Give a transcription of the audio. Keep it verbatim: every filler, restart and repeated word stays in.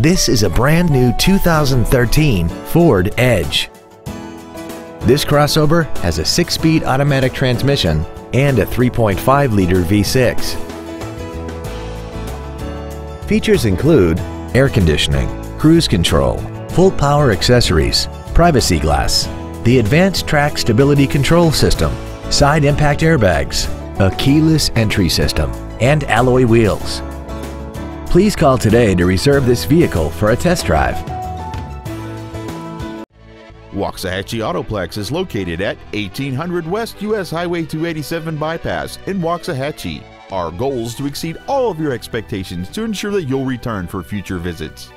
This is a brand new two thousand thirteen Ford Edge. This crossover has a six-speed automatic transmission and a three point five liter V six. Features include air conditioning, cruise control, full power accessories, privacy glass, the advanced track stability control system, side impact airbags, a keyless entry system, and alloy wheels. Please call today to reserve this vehicle for a test drive. Waxahachie Autoplex is located at eighteen hundred West U S Highway two eighty-seven Bypass in Waxahachie. Our goal is to exceed all of your expectations to ensure that you'll return for future visits.